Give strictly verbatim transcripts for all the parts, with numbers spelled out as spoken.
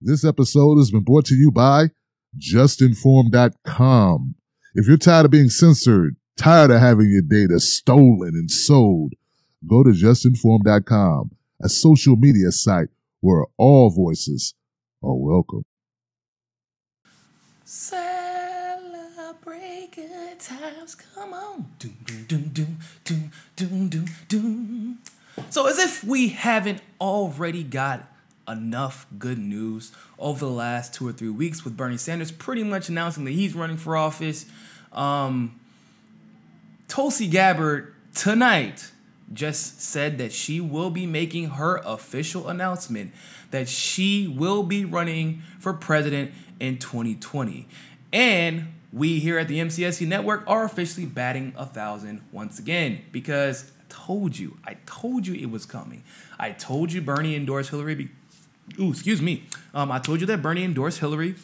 This episode has been brought to you by Justin Form dot com. If you're tired of being censored, tired of having your data stolen and sold, go to Justin Form dot com, a social media site where all voices are welcome. Celebrate good times. Come on. Doom, doom, doom, doom, doom, doom, doom. So as if we haven't already got enough good news over the last two or three weeks with Bernie Sanders pretty much announcing that he's running for office. Um, Tulsi Gabbard tonight just said that she will be making her official announcement that she will be running for president in twenty twenty. And we here at the M C S C Network are officially batting a thousand once again, because I told you, I told you it was coming. I told you Bernie endorsed Hillary be Ooh, excuse me. Um, I told you that Bernie endorsed Hillary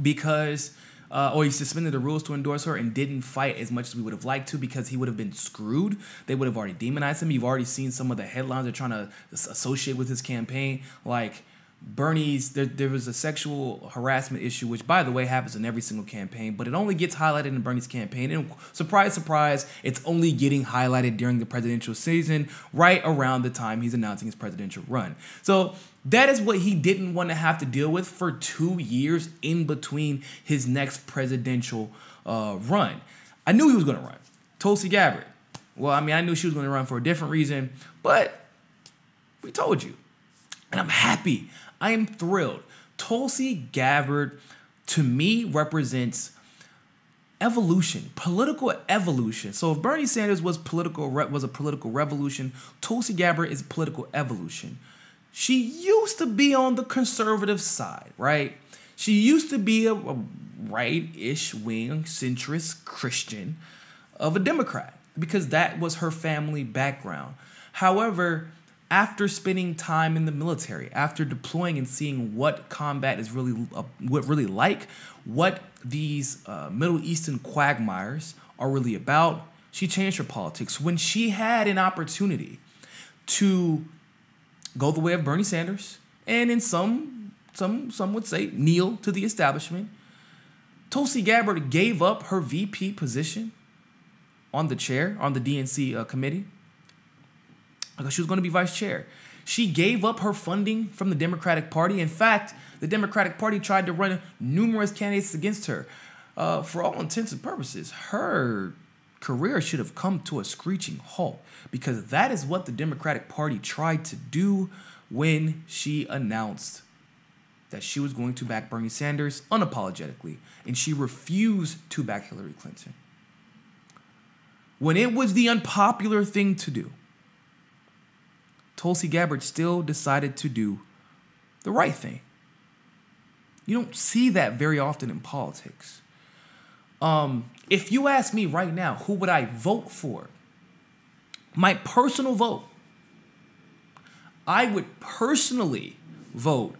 because, uh, or he suspended the rules to endorse her and didn't fight as much as we would have liked to, because he would have been screwed. They would have already demonized him. You've already seen some of the headlines they're trying to associate with his campaign. Like Bernie's, there, there was a sexual harassment issue, which, by the way, happens in every single campaign, but it only gets highlighted in Bernie's campaign. And surprise, surprise, it's only getting highlighted during the presidential season, right around the time he's announcing his presidential run. So that is what he didn't want to have to deal with for two years in between his next presidential uh, run. I knew he was going to run. Tulsi Gabbard. Well, I mean, I knew she was going to run for a different reason, but we told you. And I'm happy. I am thrilled. Tulsi Gabbard, to me, represents evolution, political evolution. So if Bernie Sanders was political was a political revolution, Tulsi Gabbard is political evolution. She used to be on the conservative side, right? She used to be a, a right-ish wing centrist Christian of a Democrat, because that was her family background. However, after spending time in the military, after deploying and seeing what combat is really, uh, what really like, what these uh, Middle Eastern quagmires are really about, she changed her politics. When she had an opportunity to go the way of Bernie Sanders, and in some, some, some would say kneel to the establishment, Tulsi Gabbard gave up her V P position on the chair, on the D N C uh, committee, because she was going to be vice chair. She gave up her funding from the Democratic Party. In fact, the Democratic Party tried to run numerous candidates against her. Uh, for all intents and purposes, her career should have come to a screeching halt, because that is what the Democratic Party tried to do when she announced that she was going to back Bernie Sanders unapologetically, and she refused to back Hillary Clinton, when it was the unpopular thing to do. Tulsi Gabbard still decided to do the right thing. You don't see that very often in politics. Um, if you ask me right now, who would I vote for? My personal vote. I would personally vote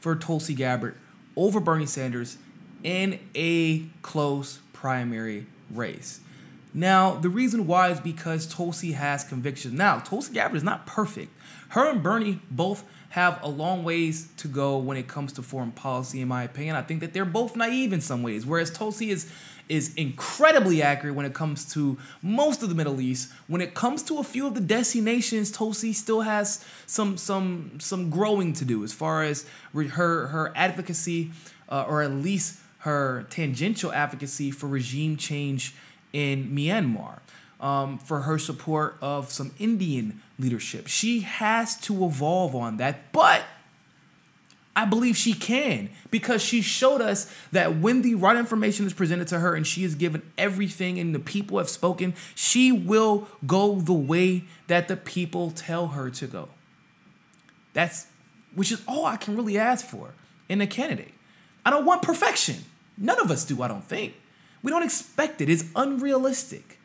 for Tulsi Gabbard over Bernie Sanders in a close primary race. Now, the reason why is because Tulsi has convictions. Now, Tulsi Gabbard is not perfect. Her and Bernie both have a long ways to go when it comes to foreign policy, in my opinion. I think that they're both naive in some ways, whereas Tulsi is, is incredibly accurate when it comes to most of the Middle East. When it comes to a few of the destinations, Tulsi still has some, some, some growing to do as far as her, her advocacy, uh, or at least her tangential advocacy for regime change in Myanmar, um, for her support of some Indian leadership. She has to evolve on that, but I believe she can, because she showed us that when the right information is presented to her and she is given everything and the people have spoken, she will go the way that the people tell her to go. That's, which is all I can really ask for in a candidate. I don't want perfection. None of us do, I don't think. We don't expect it. It's unrealistic.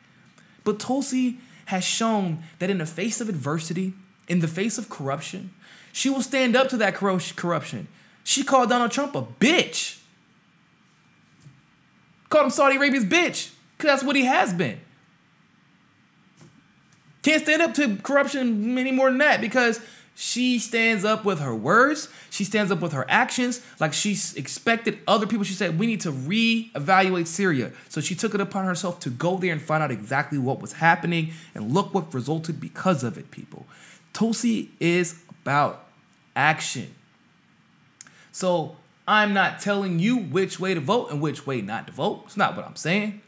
But Tulsi has shown that in the face of adversity, in the face of corruption, she will stand up to that corruption. She called Donald Trump a bitch. Called him Saudi Arabia's bitch, because that's what he has been. Can't stand up to corruption any more than that, because She stands up with her words. She stands up with her actions. Like she expected other people. She said, we need to reevaluate Syria. So she took it upon herself to go there and find out exactly what was happening. And look what resulted because of it, people. Tulsi is about action. So I'm not telling you which way to vote and which way not to vote. It's not what I'm saying.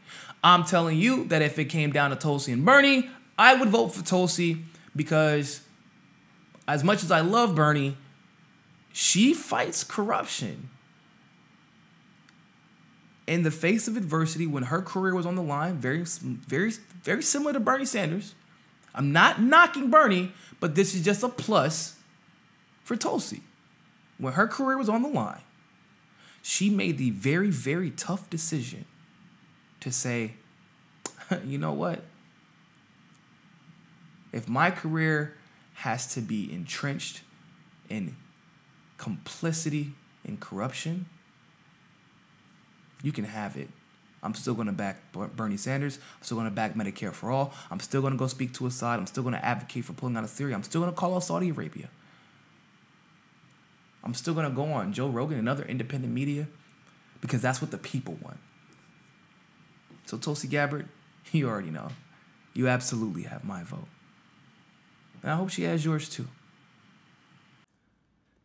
I'm telling you that if it came down to Tulsi and Bernie, I would vote for Tulsi because... as much as I love Bernie, she fights corruption. In the face of adversity, when her career was on the line, very, very, very similar to Bernie Sanders. I'm not knocking Bernie, but this is just a plus for Tulsi. When her career was on the line, she made the very, very tough decision to say, you know what? If my career has to be entrenched in complicity and corruption, you can have it. I'm still going to back Bernie Sanders. I'm still going to back Medicare for All. I'm still going to go speak to Assad. I'm still going to advocate for pulling out of Syria. I'm still going to call out Saudi Arabia. I'm still going to go on Joe Rogan and other independent media because that's what the people want. So Tulsi Gabbard, you already know. You absolutely have my vote. And I hope she has yours too.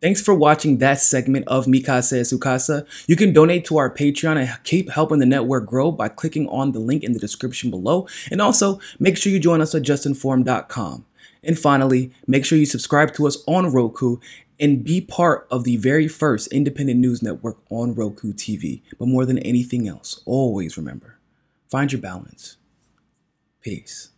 Thanks for watching that segment of Mi Casa Es Su Casa. You can donate to our Patreon and keep helping the network grow by clicking on the link in the description below. And also, make sure you join us at Justin Form dot com. And finally, make sure you subscribe to us on Roku and be part of the very first independent news network on Roku T V. But more than anything else, always remember, find your balance. Peace.